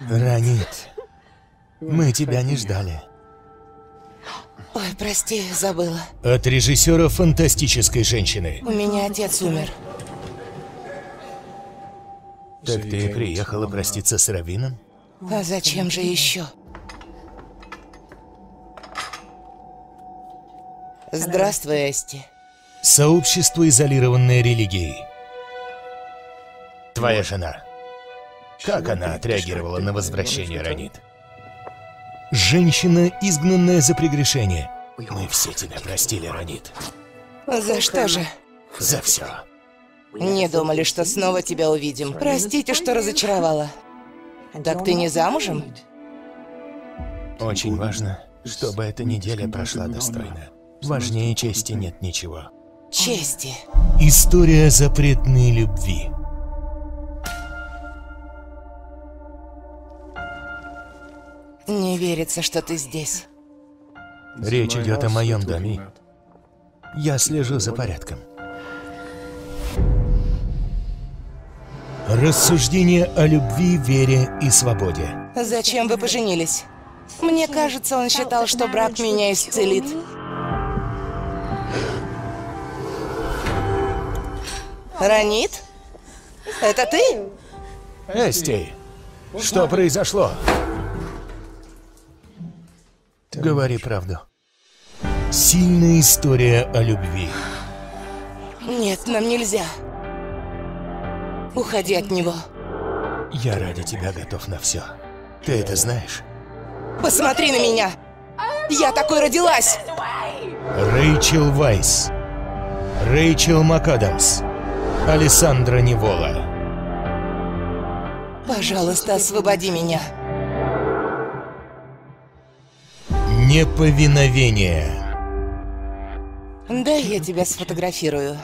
Ранит, мы тебя не ждали. Ой, прости, забыла. От режиссера фантастической женщины. У меня отец умер. Так ты приехала проститься с Равином? А зачем же еще? Здравствуй, Эсти. Сообщество, изолированное религией. Твоя жена. Как она отреагировала на возвращение Ранит? Женщина, изгнанная за прегрешение. Мы все тебя простили, Ранит. За что же? За все. Не думали, что снова тебя увидим. Простите, что разочаровала. Так ты не замужем? Очень важно, чтобы эта неделя прошла достойно. Важнее чести нет ничего. Чести. История запретной любви. Не верится, что ты здесь. Речь идет о моем доме. Я слежу за порядком. Рассуждение о любви, вере и свободе. Зачем вы поженились? Мне кажется, он считал, что брак меня исцелит. Ранит? Это ты? Эсти, что произошло? Говори правду. Сильная история о любви. Нет, нам нельзя. Уходи от него. Я ради тебя готов на все. Ты это знаешь? Посмотри на меня! Я такой родилась! Рэйчел Вайс. Рэйчел МакАдамс. Алессандро Нивола. Пожалуйста, освободи меня. Неповиновение. Да, я тебя сфотографирую.